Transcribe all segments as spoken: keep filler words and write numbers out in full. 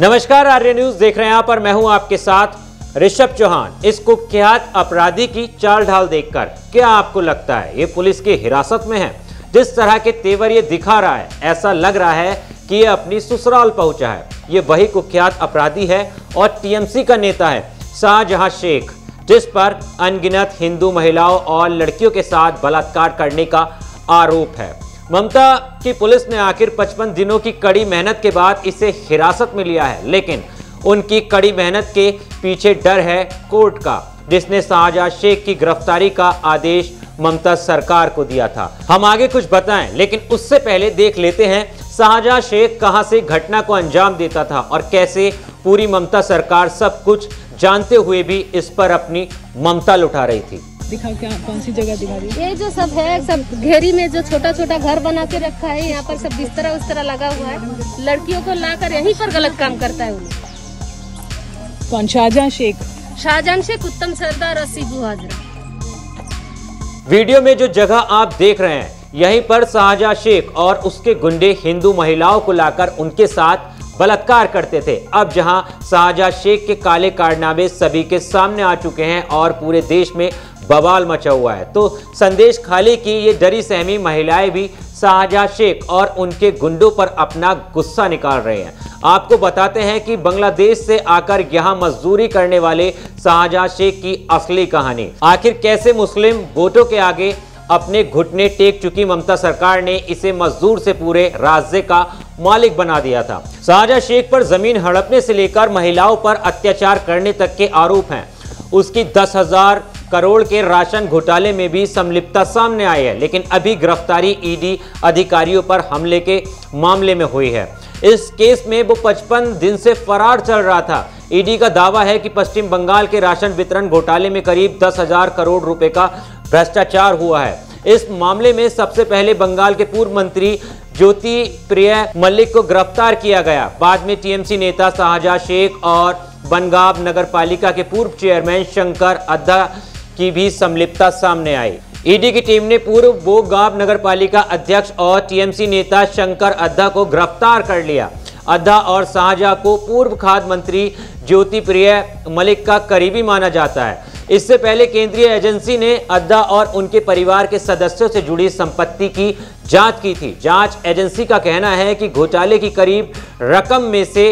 नमस्कार, आर्य न्यूज देख रहे हैं आप और मैं हूं आपके साथ ऋषभ चौहान। इस कुख्यात अपराधी की चाल ढाल देखकर क्या आपको लगता है ये पुलिस की हिरासत में है? जिस तरह के तेवर ये दिखा रहा है, ऐसा लग रहा है कि ये अपनी ससुराल पहुंचा है। ये वही कुख्यात अपराधी है और टीएमसी का नेता है शाहजहां शेख, जिस पर अनगिनत हिंदू महिलाओं और लड़कियों के साथ बलात्कार करने का आरोप है। ममता की पुलिस ने आखिर पचपन दिनों की कड़ी मेहनत के बाद इसे हिरासत में लिया है, लेकिन उनकी कड़ी मेहनत के पीछे डर है कोर्ट का, जिसने शाहजहां शेख की गिरफ्तारी का आदेश ममता सरकार को दिया था। हम आगे कुछ बताएं, लेकिन उससे पहले देख लेते हैं शाहजहां शेख कहां से घटना को अंजाम देता था और कैसे पूरी ममता सरकार सब कुछ जानते हुए भी इस पर अपनी ममता लुटा रही थी। दिखाओ क्या, कौन सी जगह दिखा रही है? ये जो सब है, सब घेरी में जो छोटा छोटा घर बना के रखा है, यहाँ पर सब बिस्तरा उस्तरा लगा हुआ है। लड़कियों को लाकर यहीं पर गलत काम करता है उन्हें। कौन? शाहजहां शेख। शाहजहां शेख, उत्तम सरदार और शिबू हाजरा। वीडियो में जो जगह आप देख रहे हैं, यहीं पर शाहजहां शेख और उसके गुंडे हिंदू महिलाओं को लाकर उनके साथ बलात्कार करते थे। अब जहां शाहजहां शेख के काले कारनामे सभी के सामने आ चुके हैं और पूरे देश में बवाल मचा हुआ है, तो संदेशखाली की ये डरी सहमी महिलाएं भी शाहजहां शेख और उनके गुंडों पर अपना गुस्सा निकाल रहे हैं। आपको बताते हैं कि बांग्लादेश से आकर यहां मजदूरी करने वाले शाहजहां शेख की असली कहानी, आखिर कैसे मुस्लिम वोटों के आगे अपने घुटने टेक चुकी ममता सरकार ने इसे मजदूर से पूरे राज्य का मालिक बना दिया था। शाहजहां शेख पर जमीन हड़पने से लेकर महिलाओं पर अत्याचार करने तक के आरोप हैं। उसकी दस हजार करोड़ के राशन घोटाले में भी संलिप्तता सामने आई है, लेकिन अभी गिरफ्तारी ईडी अधिकारियों पर हमले के मामले में हुई है। इस केस में वो पचपन दिन से फरार चल रहा था। ईडी का दावा है कि पश्चिम बंगाल के राशन वितरण घोटाले में करीब दस हजार करोड़ रुपए का भ्रष्टाचार हुआ है। इस मामले में सबसे पहले बंगाल के पूर्व मंत्री ज्योति प्रिय मलिक को गिरफ्तार किया गया। बाद में टीएमसी नेता शाहजहां शेख और बनगांव नगर पालिका के पूर्व चेयरमैन शंकर अद्धा की भी संलिप्तता सामने आई। ईडी की टीम ने पूर्व बनगांव नगर पालिका अध्यक्ष और टीएमसी नेता शंकर अद्धा को गिरफ्तार कर लिया। अद्धा और शाहजहां को पूर्व खाद्य मंत्री ज्योति प्रिय मलिक का करीबी माना जाता है। इससे पहले केंद्रीय एजेंसी ने अद्धा और उनके परिवार के सदस्यों से जुड़ी संपत्ति की जांच की थी। जांच एजेंसी का कहना है कि घोटाले की करीब रकम में से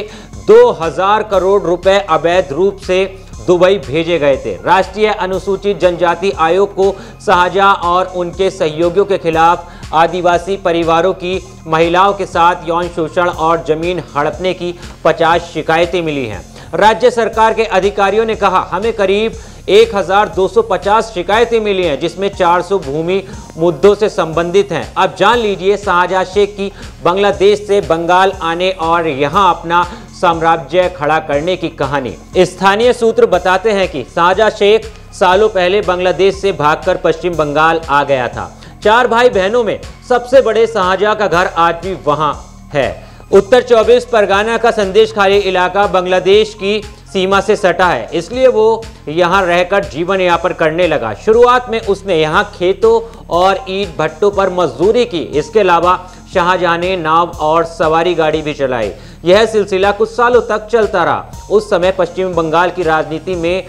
दो हजार करोड़ रुपए अवैध रूप से दुबई भेजे गए थे। राष्ट्रीय अनुसूचित जनजाति आयोग को शाहजहां और उनके सहयोगियों के खिलाफ आदिवासी परिवारों की महिलाओं के साथ यौन शोषण और जमीन हड़पने की पचास शिकायतें मिली हैं। राज्य सरकार के अधिकारियों ने कहा, हमें करीब एक हजार दो सौ पचास शिकायतें मिली हैं, जिसमें चार सौ भूमि मुद्दों से संबंधित हैं। अब जान लीजिए शाहजहां शेख की बांग्लादेश से बंगाल आने और यहां अपना साम्राज्य खड़ा करने की कहानी। स्थानीय सूत्र बताते हैं कि शाहजहां शेख सालों पहले बांग्लादेश से भागकर पश्चिम बंगाल आ गया था। चार भाई बहनों में सबसे बड़े शाहजहां का घर आज भी वहाँ है। उत्तर चौबीस परगाना का संदेशखाली इलाका बांग्लादेश की सीमा से सटा है, इसलिए वो यहाँ रहकर जीवन यापन करने लगा। शुरुआत में उसने यहाँ खेतों और ईट भट्टों पर मजदूरी की। इसके अलावा शाहजहां ने नाव और सवारी गाड़ी भी चलाई। यह सिलसिला कुछ सालों तक चलता रहा। उस समय पश्चिम बंगाल की राजनीति में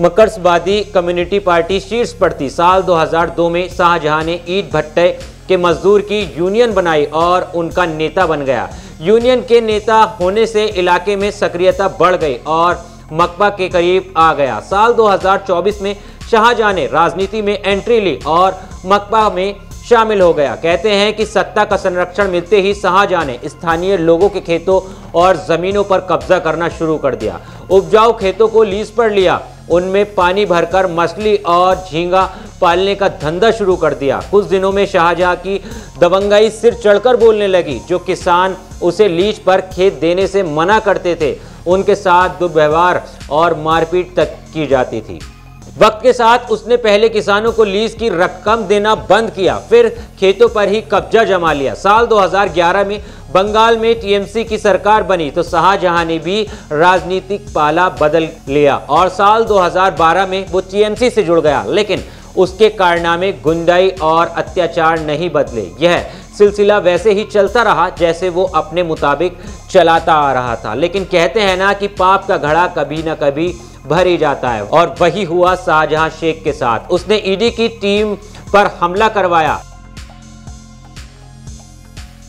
मकरसवादी कम्युनिटी पार्टी शीर्ष पर थी। साल दो हजार दो में शाहजहां ने ईट भट्टे के मजदूर की यूनियन बनाई और उनका नेता बन गया। यूनियन के नेता होने से इलाके में सक्रियता बढ़ गई और माकपा के करीब आ गया। साल दो हजार चौबीस में शाहजहां ने राजनीति में एंट्री ली और माकपा में शामिल हो गया। कहते हैं कि सत्ता का संरक्षण मिलते ही शाहजहां ने स्थानीय लोगों के खेतों और जमीनों पर कब्जा करना शुरू कर दिया। उपजाऊ खेतों को लीज पर लिया, उनमें पानी भरकर मछली और झींगा पालने का धंधा शुरू कर दिया। कुछ दिनों में शाहजहां की दबंगाई सिर चढ़कर बोलने लगी। जो किसान उसे लीज पर खेत देने से मना करते थे, उनके साथ दुर्व्यवहार और मारपीट तक की जाती थी। वक्त के साथ उसने पहले किसानों को लीज की रकम देना बंद किया, फिर खेतों पर ही कब्जा जमा लिया। साल दो हजार ग्यारह में बंगाल में टीएमसी की सरकार बनी तो शाहजहां ने भी राजनीतिक पाला बदल लिया और साल दो हजार बारह में वो टीएमसी से जुड़ गया, लेकिन उसके कारनामे गुंडाई और अत्याचार नहीं बदले। यह सिलसिला वैसे ही चलता रहा जैसे वो अपने मुताबिक चलाता आ रहा था। लेकिन कहते हैं ना कि पाप का घड़ा कभी ना कभी भर ही जाता है, और वही हुआ शाहजहां शेख के साथ। उसने ईडी की टीम पर हमला करवाया।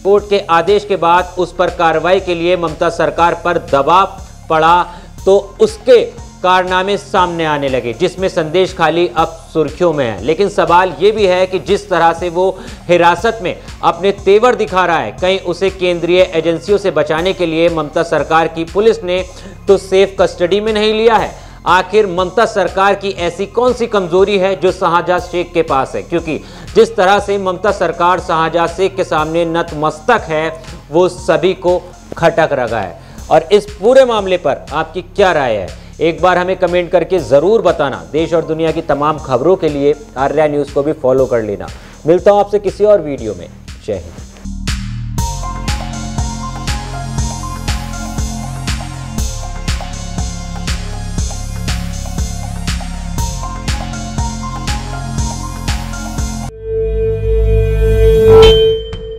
कोर्ट के आदेश के बाद उस पर कार्रवाई के लिए ममता सरकार पर दबाव पड़ा तो उसके कारनामे सामने आने लगे, जिसमें संदेशखाली अब सुर्खियों में है। लेकिन सवाल ये भी है कि जिस तरह से वो हिरासत में अपने तेवर दिखा रहा है, कहीं उसे केंद्रीय एजेंसियों से बचाने के लिए ममता सरकार की पुलिस ने तो सेफ कस्टडी में नहीं लिया है। आखिर ममता सरकार की ऐसी कौन सी कमजोरी है जो शाहजहां शेख के पास है? क्योंकि जिस तरह से ममता सरकार शाहजहां शेख के सामने नतमस्तक है, वो सभी को खटक रहा है। और इस पूरे मामले पर आपकी क्या राय है, एक बार हमें कमेंट करके ज़रूर बताना। देश और दुनिया की तमाम खबरों के लिए आर्य न्यूज़ को भी फॉलो कर लेना। मिलता हूँ आपसे किसी और वीडियो में। जय हिंद।